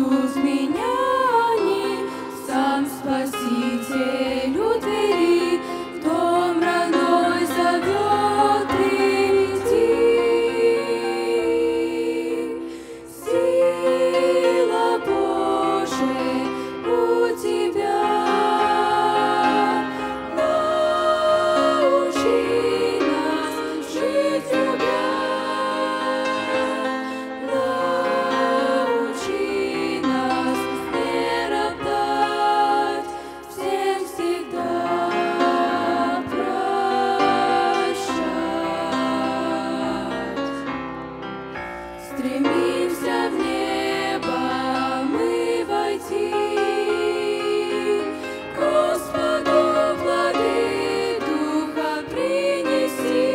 Иисус, меня не сам Спасителю двери, в дом родной зовет иди. Сила Божия у тебя, научи нас жить любя. Стремимся в небо мы войти, Господу плоды Духа принеси,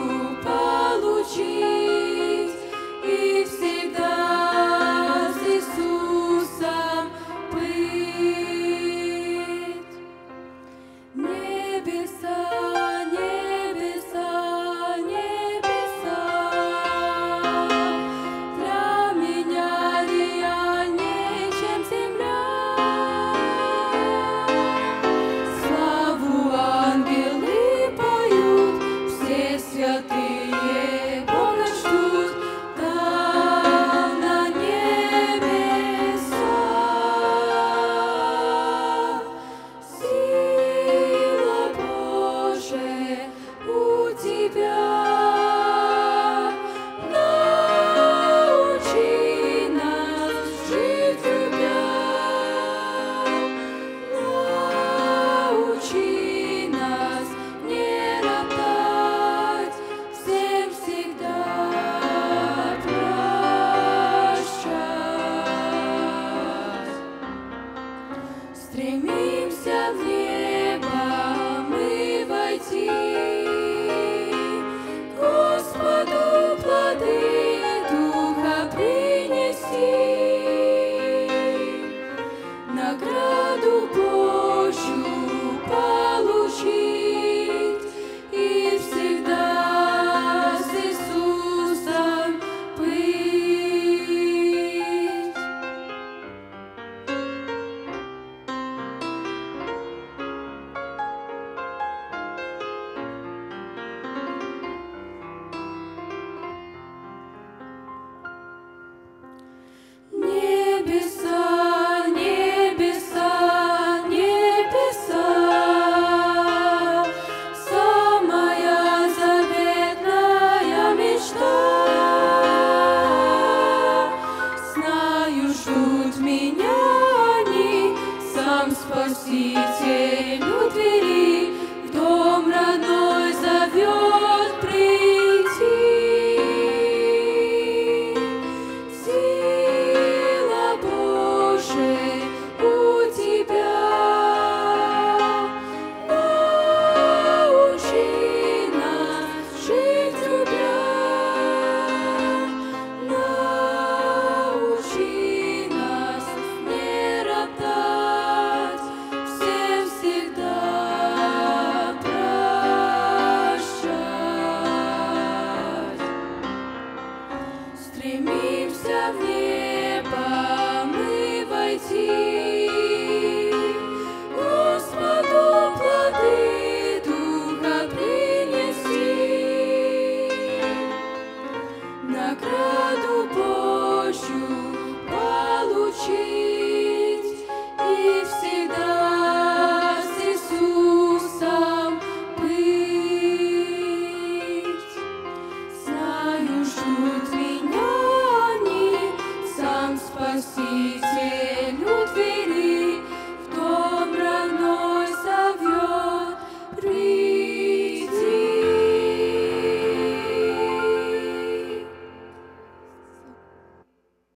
получить и всегда с Иисусом быть. Небеса, стремимся в небо мы войти, Господу плоды Духа принеси, награду Божью получить и всегда с Иисусом быть. Спаситель у двери, в дом родной зовет прийти. Сила Божия у тебя, научи нас жить любя, научи нас не роптать. Стремимся в небо мы войти, Господу плоды Духа принеси, награду Божью получить и всегда с Иисусом быть. Знаю, что Спаситель.